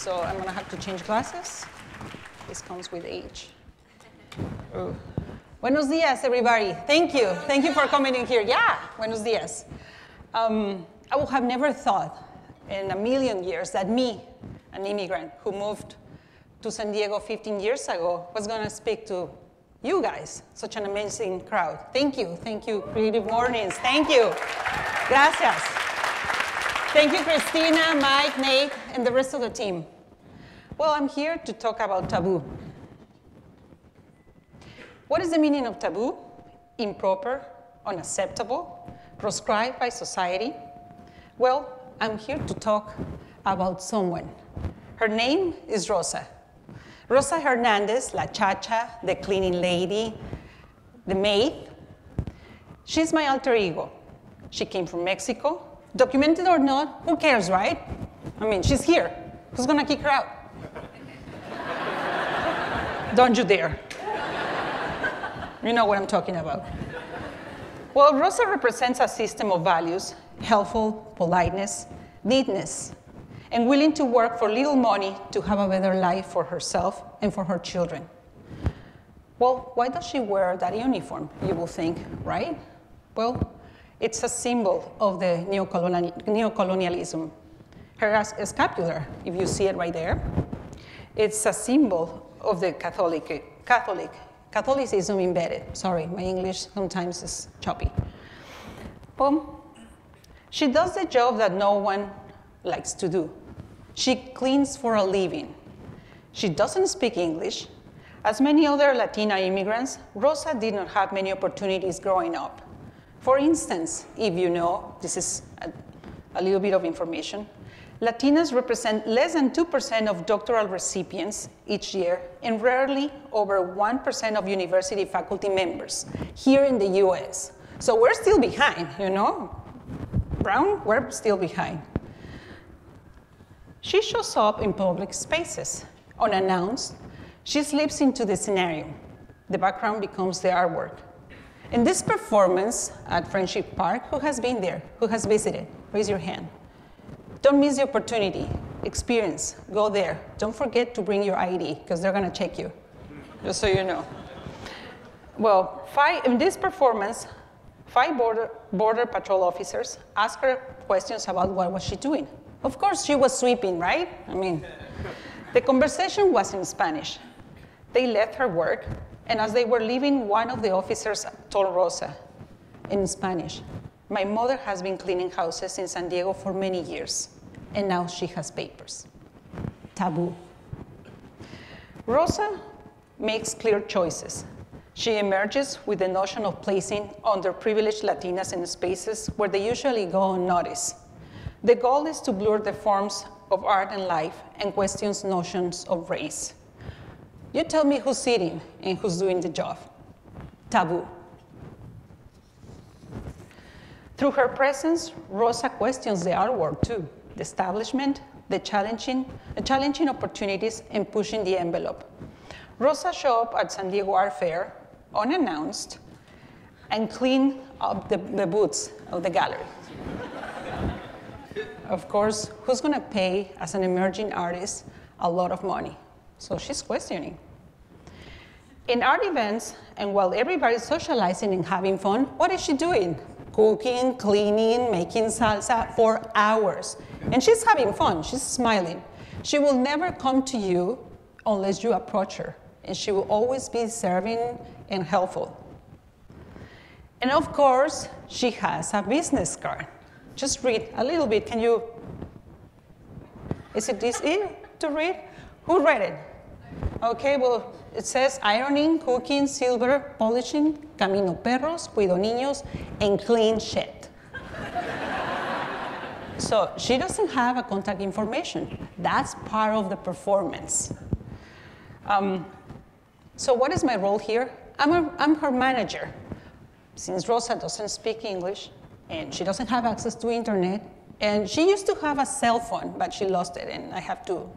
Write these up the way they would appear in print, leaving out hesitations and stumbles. so I'm going to have to change glasses. This comes with age. Oh. Buenos dias, everybody. Thank you. Thank you for coming in here. Yeah, buenos dias. I would have never thought in a million years that me, an immigrant who moved to San Diego 15 years ago, was going to speak to you guys, such an amazing crowd. Thank you, Creative Mornings. Thank you. Gracias. Thank you, Christina, Mike, Nate, and the rest of the team. Well, I'm here to talk about taboo. What is the meaning of taboo? Improper, unacceptable, proscribed by society? Well, I'm here to talk about someone. Her name is Rosa. Rosa Hernandez, La Chacha, the cleaning lady, the maid. She's my alter ego. She came from Mexico. Documented or not, who cares, right? I mean, she's here. Who's gonna kick her out? Don't you dare. You know what I'm talking about. Well, Rosa represents a system of values, helpful, politeness, neatness, and willing to work for little money to have a better life for herself and for her children. Well, why does she wear that uniform, you will think, right? Well, it's a symbol of the neocolonialism. Her scapular, if you see it right there, it's a symbol of the Catholicism embedded. Sorry, my English sometimes is choppy. She does the job that no one likes to do. She cleans for a living. She doesn't speak English. As many other Latina immigrants, Rosa did not have many opportunities growing up. For instance, if you know, this is a little bit of information, Latinas represent less than 2% of doctoral recipients each year and rarely over 1% of university faculty members here in the US. So we're still behind, you know? Brown, we're still behind. She shows up in public spaces, unannounced. She slips into the scenario. The background becomes the artwork. In this performance at Friendship Park, who has been there? Who has visited? Raise your hand. Don't miss the opportunity. Experience. Go there. Don't forget to bring your ID, because they're going to check you, just so you know. Well, in this performance, 5 border patrol officers asked her questions about what was she doing. Of course, she was sweeping, right? I mean, the conversation was in Spanish. They left her work, and as they were leaving, one of the officers told Rosa in Spanish, "My mother has been cleaning houses in San Diego for many years, and now she has papers." Taboo. Rosa makes clear choices. She emerges with the notion of placing underprivileged Latinas in spaces where they usually go unnoticed. The goal is to blur the forms of art and life and questions notions of race. You tell me who's sitting and who's doing the job. Taboo. Through her presence, Rosa questions the art world too, the establishment, the challenging opportunities, and pushing the envelope. Rosa showed up at San Diego Art Fair, unannounced, and cleaned up the booths of the gallery. Of course, who's gonna pay, as an emerging artist, a lot of money? So she's questioning. In art events, and while everybody's socializing and having fun, what is she doing? Cooking, cleaning, making salsa for hours. And she's having fun, she's smiling. She will never come to you unless you approach her, and she will always be serving and helpful. And of course, she has a business card. Just read a little bit, can you? Is it this easy to read? Who read it? Okay, well, it says ironing, cooking, silver, polishing, camino perros, cuido niños, and clean shit. So she doesn't have a contact information. That's part of the performance. So what is my role here? I'm her manager. Since Rosa doesn't speak English, and she doesn't have access to internet, and she used to have a cell phone, but she lost it, and I have to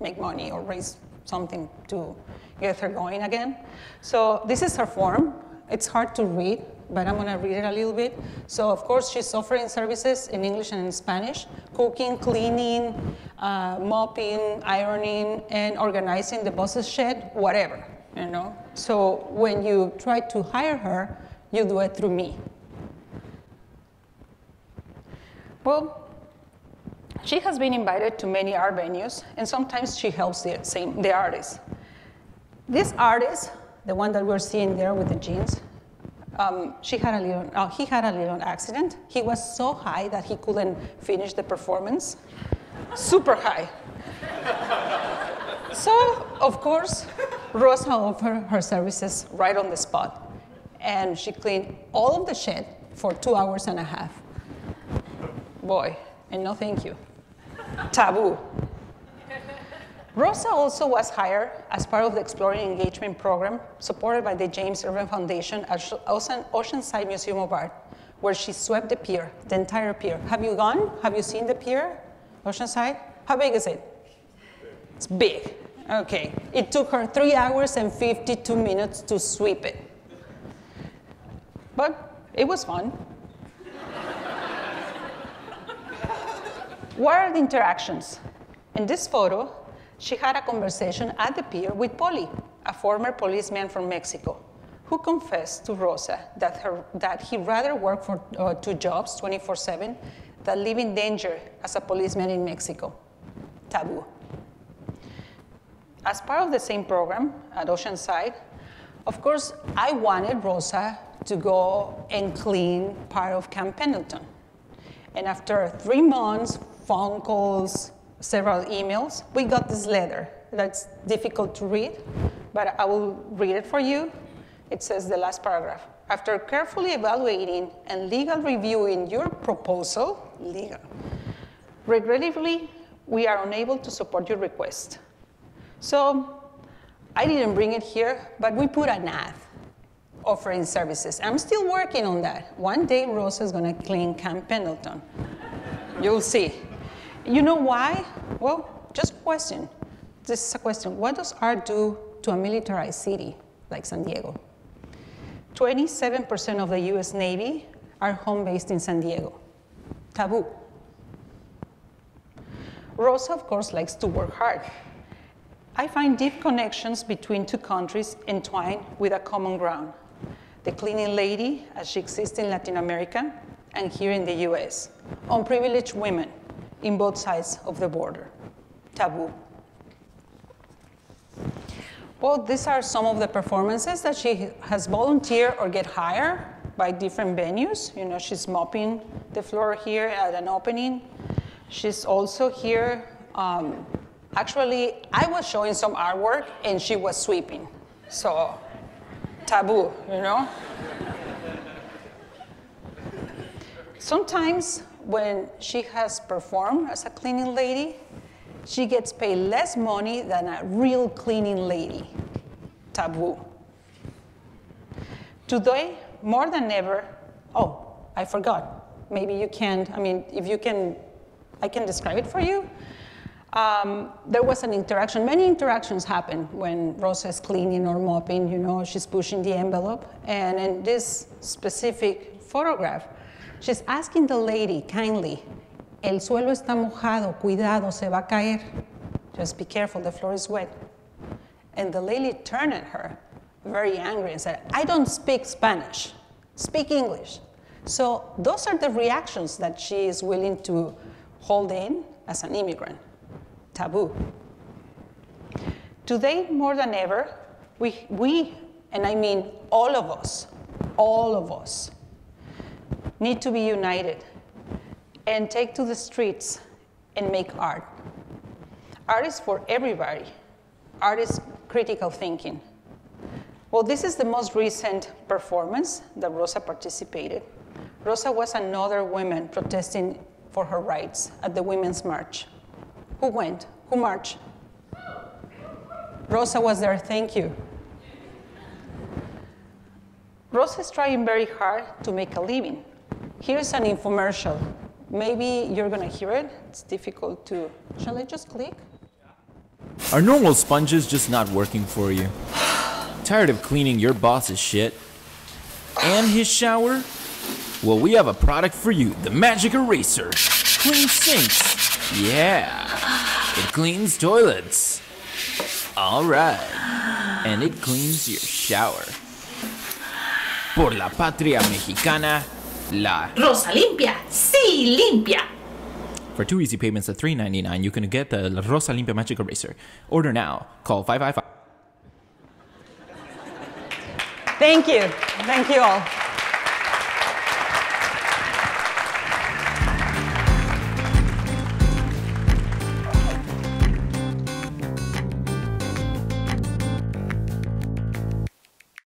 make money or raise something to get her going again. So this is her form. It's hard to read, but I'm gonna read it a little bit. So of course, she's offering services in English and in Spanish, cooking, cleaning, mopping, ironing, and organizing the boss's shed, whatever, you know. So when you try to hire her, you do it through me. Well, she has been invited to many art venues, and sometimes she helps the artists. This artist, the one that we're seeing there with the jeans, he had a little accident. He was so high that he couldn't finish the performance. Super high. So, of course, Rosa offered her services right on the spot. And she cleaned all of the shed for 2.5 hours. Boy, and no thank you. Taboo. Rosa also was hired as part of the Exploring Engagement Program supported by the James Irvine Foundation at Oceanside Museum of Art, where she swept the pier, the entire pier. Have you gone? Have you seen the pier, Oceanside? How big is it? It's big. Okay. It took her 3 hours and 52 minutes to sweep it. But it was fun. What are the interactions? In this photo, she had a conversation at the pier with Polly, a former policeman from Mexico, who confessed to Rosa that he'd rather work for 2 jobs, 24/7, than live in danger as a policeman in Mexico. Taboo. As part of the same program at Oceanside, of course, I wanted Rosa to go and clean part of Camp Pendleton. And after 3 months, phone calls, several emails, we got this letter that's difficult to read, but I will read it for you. It says the last paragraph. After carefully evaluating and legal reviewing your proposal, legal, regrettably, we are unable to support your request. So I didn't bring it here, but we put an ad offering services. I'm still working on that. One day, Rosa is going to clean Camp Pendleton. You'll see. You know why? Well, just a question. This is a question. What does art do to a militarized city like San Diego? 27% of the US Navy are home-based in San Diego. Taboo. Rosa, of course, likes to work hard. I find deep connections between 2 countries entwined with a common ground. The cleaning lady, as she exists in Latin America and here in the US, unprivileged women, in both sides of the border. Taboo. Well, these are some of the performances that she has volunteered or get hired by different venues. You know, she's mopping the floor here at an opening. She's also here. Actually, I was showing some artwork, and she was sweeping. So taboo, you know? Sometimes, when she has performed as a cleaning lady, she gets paid less money than a real cleaning lady. Taboo. Today, more than ever, oh, I forgot. Maybe you can't, I mean, if you can, I can describe it for you. There was an interaction, many interactions happened when Rosa is cleaning or mopping, you know, she's pushing the envelope. And in this specific photograph, she's asking the lady kindly, el suelo está mojado, cuidado, se va a caer. Just be careful, the floor is wet. And the lady turned at her, very angry, and said, I don't speak Spanish, speak English. So those are the reactions that she is willing to hold in as an immigrant. Taboo. Today, more than ever, we and I mean all of us, need to be united and take to the streets and make art. Art is for everybody. Art is critical thinking. Well, this is the most recent performance that Rosa participated. Rosa was another woman protesting for her rights at the Women's March. Who went? Who marched? Rosa was there, thank you. Rosa is trying very hard to make a living. Here's an infomercial. Maybe you're going to hear it. It's difficult to... Shall I just click? Are normal sponges just not working for you? Tired of cleaning your boss's shit? And his shower? Well, we have a product for you, the Magic Eraser. Clean sinks. Yeah. It cleans toilets. All right. And it cleans your shower. Por la patria mexicana, la Rosa Limpia, sí limpia. For two easy payments of $3.99, you can get the Rosa Limpia Magic Eraser. Order now. Call 555. Thank you all.